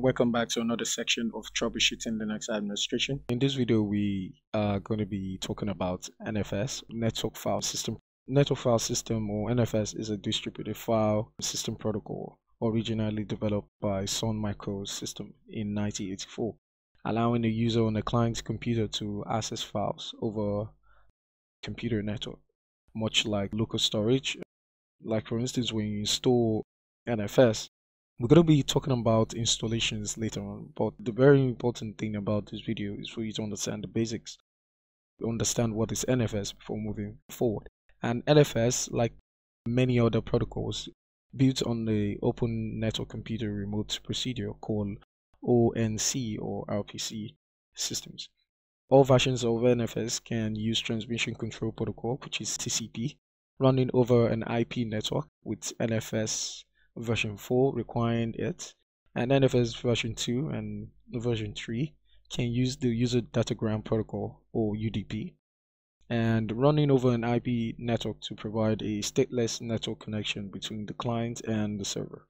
Welcome back to another section of Troubleshooting Linux Administration. In this video, we are going to be talking about NFS, Network File System. Network File System, or NFS, is a distributed file system protocol originally developed by Sun Microsystems in 1984, allowing the user on the client's computer to access files over a computer network, much like local storage. Like, for instance, when you install NFS, we're going to be talking about installations later on, but the very important thing about this video is for you to understand the basics, understand what is NFS before moving forward. And NFS, like many other protocols, built on the Open Network Computer Remote Procedure called ONC or RPC systems. All versions of NFS can use Transmission Control Protocol, which is TCP, running over an IP network, with NFS version 4 requiring it, and NFS version 2 and version 3 can use the User Datagram Protocol or UDP, and running over an IP network to provide a stateless network connection between the client and the server.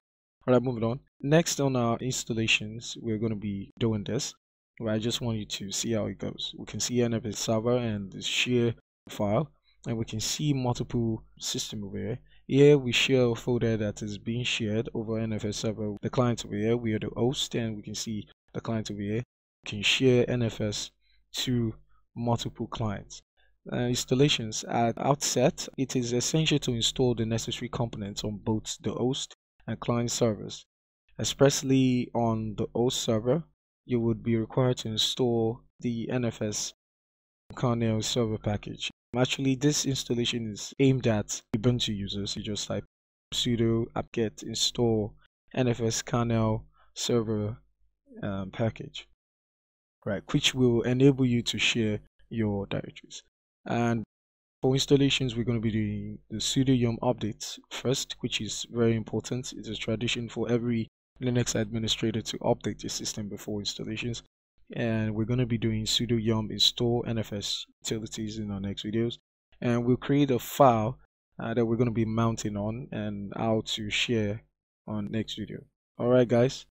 Alright, moving on. Next on our installations, we're going to be doing this, but I just want you to see how it goes. We can see NFS server and the share file, and we can see multiple systems over here. Here we share a folder that is being shared over NFS server. The client over here, we are the host, and we can see the client over here. We can share NFS to multiple clients. Installations. At outset, it is essential to install the necessary components on both the host and client servers. Especially on the host server, you would be required to install the NFS kernel server package. Actually, this installation is aimed at Ubuntu users. You just type sudo apt-get install NFS kernel server package, right, which will enable you to share your directories. And for installations, we're going to be doing the sudo yum update first, which is very important. It's a tradition for every Linux administrator to update the system before installations. And we're going to be doing sudo yum install NFS utilities in our next videos, and we'll create a file that we're going to be mounting on and how to share on next video. All right, guys,